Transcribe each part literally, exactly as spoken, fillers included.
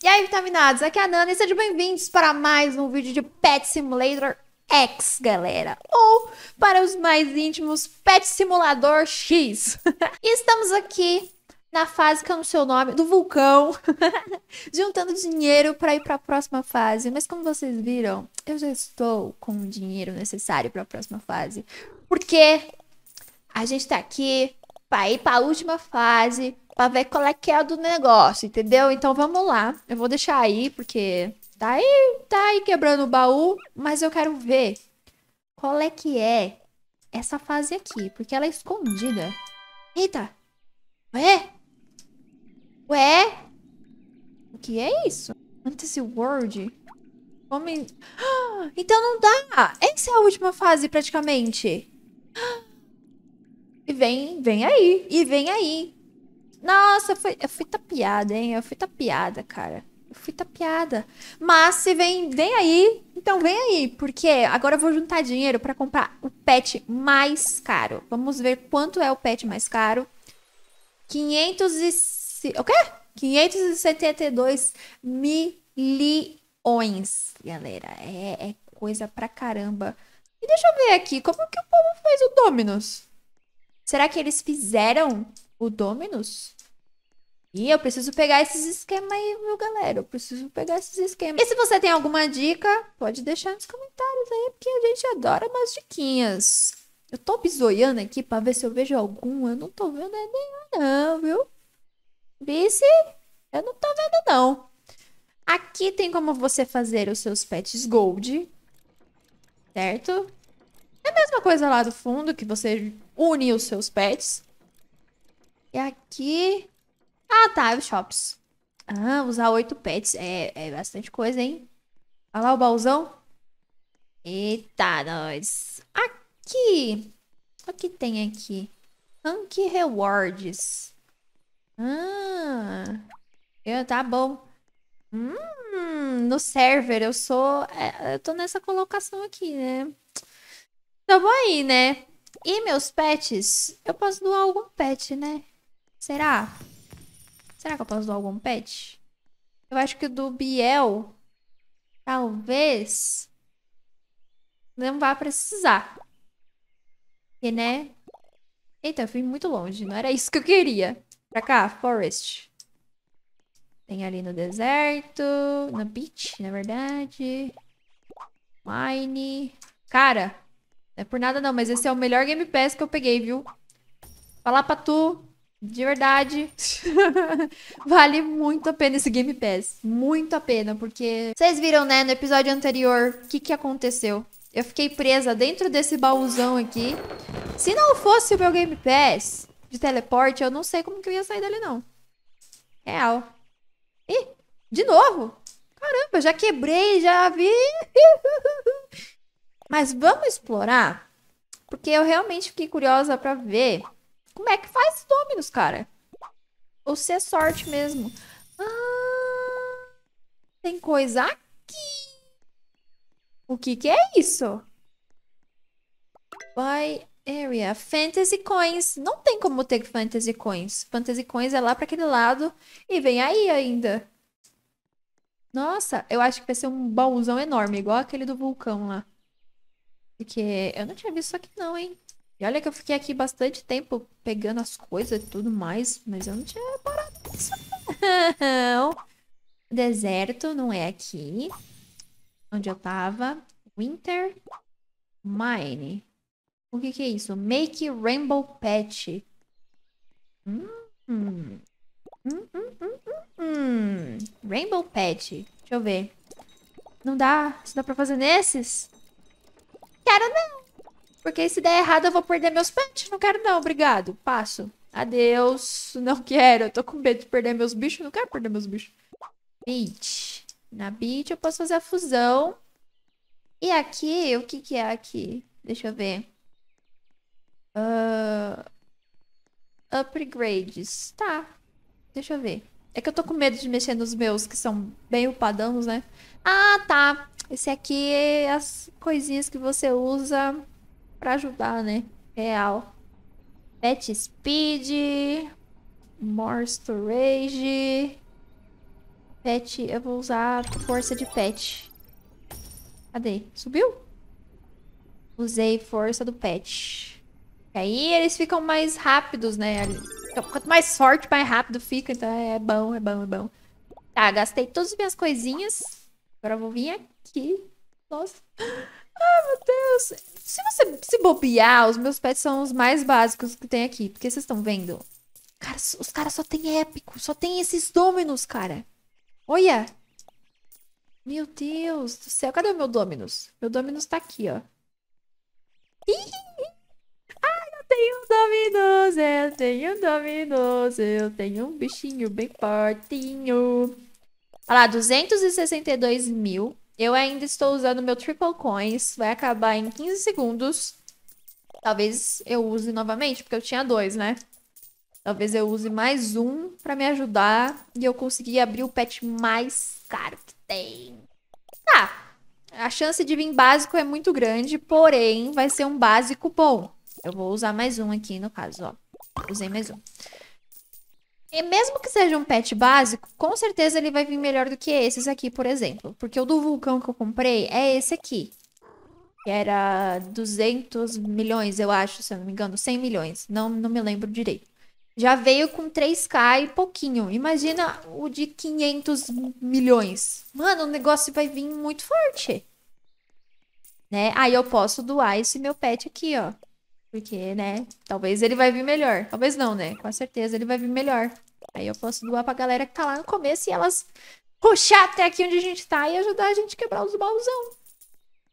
E aí, vitaminados, aqui é a Nana e sejam bem-vindos para mais um vídeo de Pet Simulator X, galera. Ou, para os mais íntimos, Pet Simulador X. Estamos aqui na fase que é o seu nome, do vulcão, juntando dinheiro para ir para a próxima fase. Mas como vocês viram, eu já estou com o dinheiro necessário para a próxima fase. Porque a gente está aqui para ir para a última fase, pra ver qual é que é do negócio, entendeu? Então vamos lá. Eu vou deixar aí, porque tá aí, tá aí quebrando o baú, mas eu quero ver qual é que é essa fase aqui, porque ela é escondida. Eita! Ué? Ué? O que é isso? Fantasy World? Homem... Ah, então não dá! Essa é a última fase, praticamente. Ah, e vem, vem aí. E vem aí. Nossa, eu fui, eu fui tapeada, hein? Eu fui tapeada, cara. Eu fui tapeada. Mas se vem, vem aí, então vem aí. Porque agora eu vou juntar dinheiro pra comprar o pet mais caro. Vamos ver quanto é o pet mais caro. quinhentos e... O quê? quinhentos e setenta e dois milhões, galera. É, é coisa pra caramba. E deixa eu ver aqui, como que o povo fez o Dominus? Será que eles fizeram... o Dominus? E eu preciso pegar esses esquemas aí, viu, galera? Eu preciso pegar esses esquemas. E se você tem alguma dica, pode deixar nos comentários aí, porque a gente adora umas diquinhas. Eu tô bisoiando aqui pra ver se eu vejo alguma. Eu não tô vendo nenhuma, não, viu? Bice, eu não tô vendo, não. Aqui tem como você fazer os seus pets gold, certo? É a mesma coisa lá do fundo, que você une os seus pets. E aqui... Ah, tá, os shops. Ah, usar oito pets. É, é bastante coisa, hein? Olha lá o baúzão. Eita, nós. Aqui. O que tem aqui? Rank Rewards. Ah. Eu, tá bom. Hum, no server eu sou... Eu tô nessa colocação aqui, né? Então vou aí, né? E meus pets? Eu posso doar algum pet, né? Será? Será que eu posso doar algum pet? Eu acho que o do Biel... Talvez... Não vá precisar. E, né? Eita, eu fui muito longe. Não era isso que eu queria. Pra cá, forest. Tem ali no deserto... Na beach, na verdade. Mine... Cara! Não é por nada não, mas esse é o melhor Game Pass que eu peguei, viu? Falar pra tu... De verdade, vale muito a pena esse Game Pass, muito a pena, porque... Vocês viram, né, no episódio anterior, o que que aconteceu? Eu fiquei presa dentro desse baúzão aqui. Se não fosse o meu Game Pass de teleporte, eu não sei como que eu ia sair dele, não. Real. Ih, de novo? Caramba, já quebrei, já vi. Mas vamos explorar, porque eu realmente fiquei curiosa pra ver... Como é que faz Dominus, cara? Ou se é sorte mesmo? Ah, tem coisa aqui. O que que é isso? Buy area. Fantasy coins. Não tem como ter fantasy coins. Fantasy coins é lá pra aquele lado. E vem aí ainda. Nossa, eu acho que vai ser um baúzão enorme. Igual aquele do vulcão lá. Porque eu não tinha visto isso aqui não, hein? E olha que eu fiquei aqui bastante tempo pegando as coisas e tudo mais, mas eu não tinha reparado nisso, não. Deserto não é aqui. Onde eu tava. Winter. Mine. O que que é isso? Make Rainbow Pet. Hum, hum. Hum, hum, hum, hum. Rainbow Pet. Deixa eu ver. Não dá. Isso dá pra fazer nesses? Quero não. Porque se der errado eu vou perder meus pets. Não quero não, obrigado. Passo. Adeus. Não quero. Eu tô com medo de perder meus bichos. Não quero perder meus bichos. Beach. Na beach eu posso fazer a fusão. E aqui, o que que é aqui? Deixa eu ver. Uh, upgrades. Tá. Deixa eu ver. É que eu tô com medo de mexer nos meus, que são bem upadãos, né? Ah, tá. Esse aqui é as coisinhas que você usa... Pra ajudar, né? Real. Pet Speed. More Storage. Pet, eu vou usar força de pet. Cadê? Subiu? Usei força do pet. E aí eles ficam mais rápidos, né? Então, quanto mais forte, mais rápido fica. Então é bom, é bom, é bom. Tá, gastei todas as minhas coisinhas. Agora eu vou vir aqui. Nossa. Ai, meu Deus. Se você se bobear, os meus pets são os mais básicos que tem aqui. Porque vocês estão vendo? Cara, os caras só tem épico. Só tem esses Dominus, cara. Olha. Meu Deus do céu. Cadê o meu Dominus? Meu Dominus tá aqui, ó. Ai, eu tenho um Dominus. Eu tenho um Dominus. Eu tenho um bichinho bem fortinho. Olha lá, duzentos e sessenta e dois mil. Eu ainda estou usando meu Triple Coins. Vai acabar em quinze segundos. Talvez eu use novamente, porque eu tinha dois, né? Talvez eu use mais um pra me ajudar e eu conseguir abrir o pet mais caro que tem. Tá. A chance de vir básico é muito grande, porém vai ser um básico bom. Eu vou usar mais um aqui no caso, ó. Usei mais um. E mesmo que seja um pet básico, com certeza ele vai vir melhor do que esses aqui, por exemplo. Porque o do vulcão que eu comprei é esse aqui. Que era duzentos milhões, eu acho, se eu não me engano. cem milhões. Não, não me lembro direito. Já veio com três K e pouquinho. Imagina o de quinhentos milhões. Mano, o negócio vai vir muito forte. Né? Aí eu posso doar esse meu pet aqui, ó. Porque, né? Talvez ele vai vir melhor. Talvez não, né? Com certeza ele vai vir melhor. Aí eu posso doar pra galera que tá lá no começo e elas puxar até aqui onde a gente tá e ajudar a gente a quebrar os baúzão.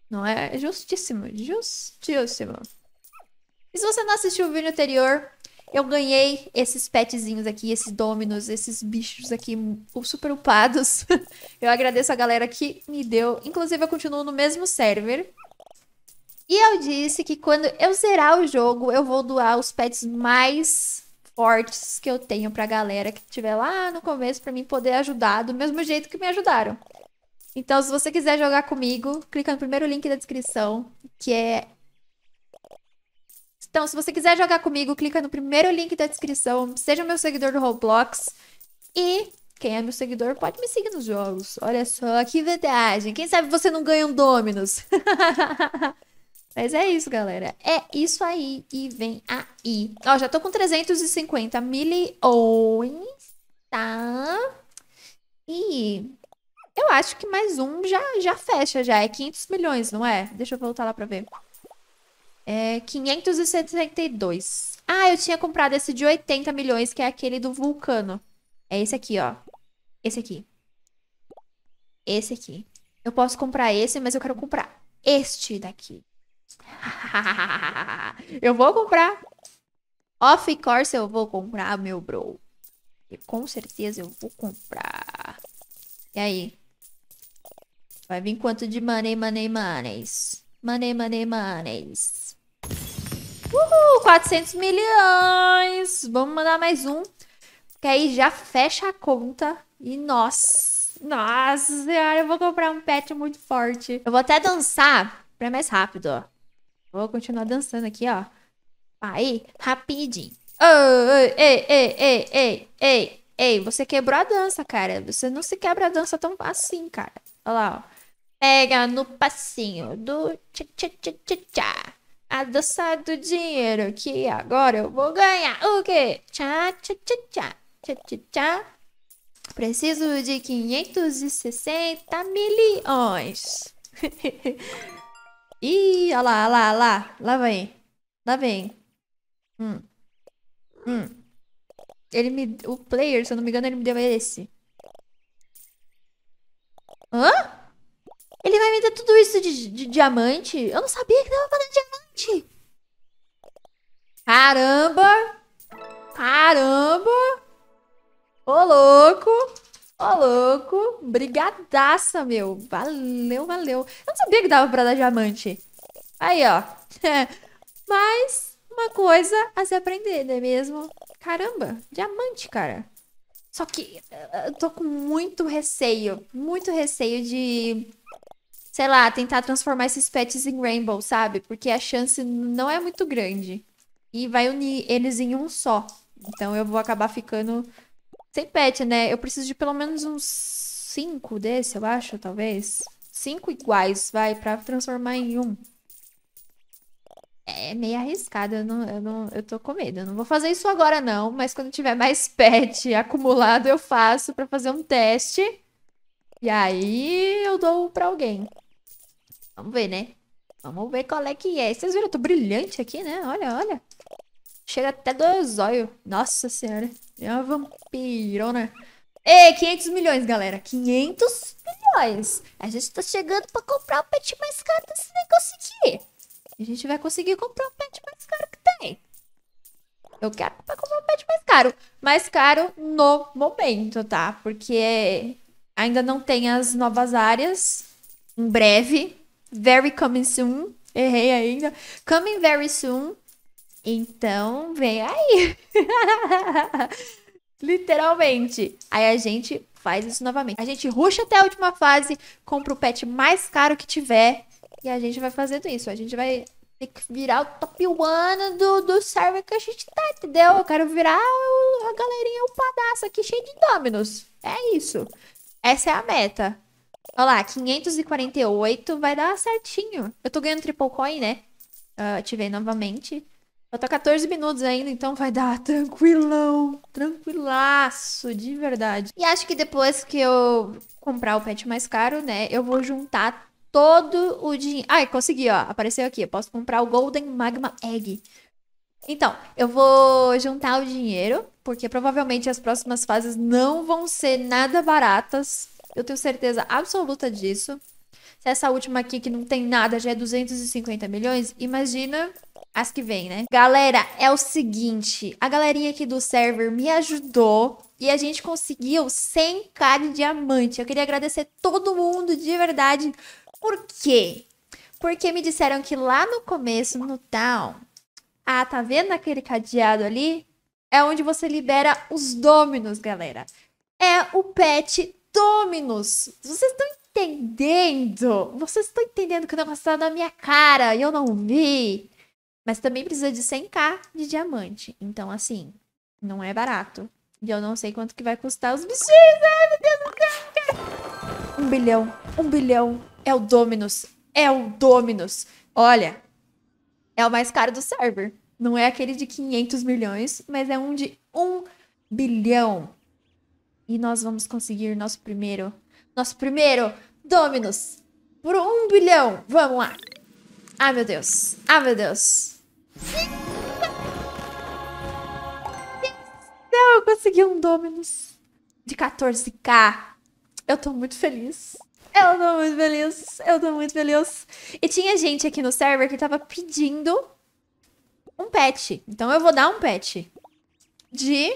Não é? Justíssimo. Justíssimo. E se você não assistiu o vídeo anterior... Eu ganhei esses petzinhos aqui, esses Dominus, esses bichos aqui super upados. Eu agradeço a galera que me deu. Inclusive, eu continuo no mesmo server. E eu disse que quando eu zerar o jogo, eu vou doar os pets mais fortes que eu tenho pra galera que estiver lá no começo pra mim poder ajudar do mesmo jeito que me ajudaram. Então, se você quiser jogar comigo, clica no primeiro link da descrição, que é... Então, se você quiser jogar comigo, clica no primeiro link da descrição. Seja meu seguidor do Roblox. E quem é meu seguidor pode me seguir nos jogos. Olha só, que vantagem. Quem sabe você não ganha um Dominus. Mas é isso, galera. É isso aí. E vem aí. Ó, já tô com trezentos e cinquenta milhões. Tá? E eu acho que mais um já, já fecha já. É quinhentos milhões, não é? Deixa eu voltar lá pra ver. É quinhentos e setenta e dois. Ah, eu tinha comprado esse de oitenta milhões, que é aquele do vulcano. É esse aqui, ó. Esse aqui. Esse aqui. Eu posso comprar esse, mas eu quero comprar este daqui. Eu vou comprar. Off course eu vou comprar, meu bro. E com certeza eu vou comprar. E aí? Vai vir quanto de money, money, moneys? Money, money, money. Uhul, quatrocentos milhões. Vamos mandar mais um. Que aí já fecha a conta. E nossa, nossa senhora, eu vou comprar um pet muito forte. Eu vou até dançar pra mais rápido, ó. Vou continuar dançando aqui, ó. Aí, rapidinho. Ei, ei, ei, ei, ei, ei, ei. Você quebrou a dança, cara. Você não se quebra a dança tão assim, cara. Olha lá, ó. Pega no passinho do tchá-tchá-tchá-tchá. A dança do dinheiro que agora eu vou ganhar. O quê? Tchá-tchá-tchá-tchá. Tchá-tchá-tchá. Preciso de quinhentos e sessenta milhões. Ih, olha lá, olha lá, olha lá. Lá vem. Lá vem. Hum. Hum. Ele me... O player, se eu não me engano, ele me deu esse. Hã? Ele vai me dar tudo isso de, de diamante? Eu não sabia que dava pra dar diamante. Caramba. Caramba. Ô, louco. Ô, louco. Brigadaça, meu. Valeu, valeu. Eu não sabia que dava pra dar diamante. Aí, ó. É. Mas uma coisa a se aprender, não é mesmo? Caramba. Diamante, cara. Só que eu tô com muito receio. Muito receio de... Sei lá, tentar transformar esses pets em Rainbow, sabe? Porque a chance não é muito grande. E vai unir eles em um só. Então eu vou acabar ficando sem pet, né? Eu preciso de pelo menos uns cinco desse, eu acho, talvez. Cinco iguais, vai, pra transformar em um. É meio arriscado, eu, não, eu, não, eu tô com medo. Eu não vou fazer isso agora, não. Mas quando tiver mais pet acumulado, eu faço pra fazer um teste. E aí eu dou pra alguém. Vamos ver, né? Vamos ver qual é que é. Vocês viram? Eu tô brilhante aqui, né? Olha, olha. Chega até dois olhos. Nossa senhora. É uma vampirona. Ei, quinhentos milhões, galera. quinhentos milhões. A gente tá chegando pra comprar o pet mais caro desse negócio aqui. A gente vai conseguir comprar o pet mais caro que tem. Eu quero comprar o pet mais caro. Mais caro no momento, tá? Porque ainda não tem as novas áreas. Em breve. Very coming soon. Errei ainda. Coming very soon. Então, vem aí. Literalmente. Aí a gente faz isso novamente. A gente rusha até a última fase. Compra o pet mais caro que tiver. E a gente vai fazendo isso. A gente vai ter que virar o top one do, do server que a gente tá, entendeu? Eu quero virar o, a galerinha upadassa aqui, cheia de Dominus. É isso. Essa é a meta. Olha lá, quinhentos e quarenta e oito. Vai dar certinho. Eu tô ganhando triple coin, né? Uh, ativei novamente. Falta quatorze minutos ainda, então vai dar tranquilão. Tranquilaço, de verdade. E acho que depois que eu comprar o pet mais caro, né? Eu vou juntar todo o dinheiro... Ai, consegui, ó. Apareceu aqui. Eu posso comprar o Golden Magma Egg. Então, eu vou juntar o dinheiro, porque provavelmente as próximas fases não vão ser nada baratas. Eu tenho certeza absoluta disso. Se essa última aqui, que não tem nada, já é duzentos e cinquenta milhões, imagina as que vem, né? Galera, é o seguinte. A galerinha aqui do server me ajudou. E a gente conseguiu cem k de diamante. Eu queria agradecer todo mundo, de verdade. Por quê? Porque me disseram que lá no começo, no town... Ah, tá vendo aquele cadeado ali? É onde você libera os Dominus, galera. É o pet Dominus. Vocês estão entendendo? Vocês estão entendendo que o negócio tá na minha cara e eu não vi? Mas também precisa de cem k de diamante. Então, assim, não é barato. E eu não sei quanto que vai custar os bichinhos. Ai, meu Deus do céu, cara. Um bilhão, um bilhão. É o Dominus. É o Dominus. Olha, é o mais caro do server. Não é aquele de quinhentos milhões, mas é um de um bilhão. E nós vamos conseguir nosso primeiro... Nosso primeiro Dominus. Por um bilhão. Vamos lá. Ah, meu Deus. Ah, meu Deus. Não, eu consegui um Dominus de quatorze k. Eu tô muito feliz. Eu tô muito feliz, eu tô muito feliz. E tinha gente aqui no server que tava pedindo um pet. Então eu vou dar um pet de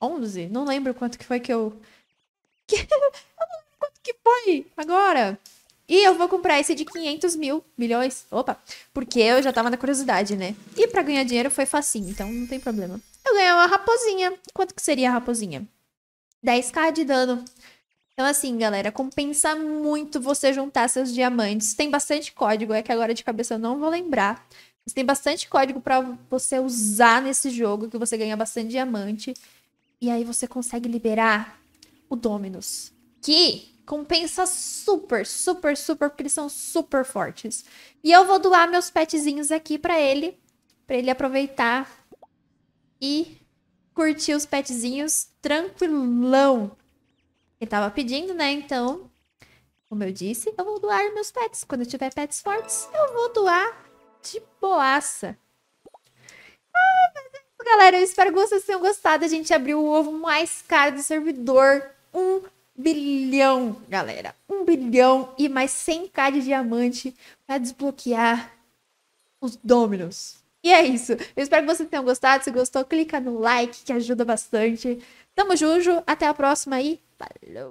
onze. Não lembro quanto que foi que eu... Que... eu não lembro quanto que foi agora. E eu vou comprar esse de quinhentos mil milhões. Opa, porque eu já tava na curiosidade, né? E pra ganhar dinheiro foi facinho, então não tem problema. Eu ganhei uma raposinha. Quanto que seria a raposinha? dez k de dano. Então, assim, galera, compensa muito você juntar seus diamantes. Tem bastante código, é que agora de cabeça eu não vou lembrar. Mas tem bastante código pra você usar nesse jogo, que você ganha bastante diamante. E aí você consegue liberar o Dominus. Que compensa super, super, super, porque eles são super fortes. E eu vou doar meus petzinhos aqui pra ele. Pra ele aproveitar e curtir os petzinhos tranquilão. Ele tava pedindo, né? Então, como eu disse, eu vou doar meus pets. Quando eu tiver pets fortes, eu vou doar de boaça. Ah, mas é isso, galera. Eu espero que vocês tenham gostado. A gente abriu o ovo mais caro do servidor. Um bilhão, galera. Um bilhão e mais cem k de diamante pra desbloquear os Dominus. E é isso. Eu espero que vocês tenham gostado. Se gostou, clica no like, que ajuda bastante. Tamo junto. Até a próxima e... Falou!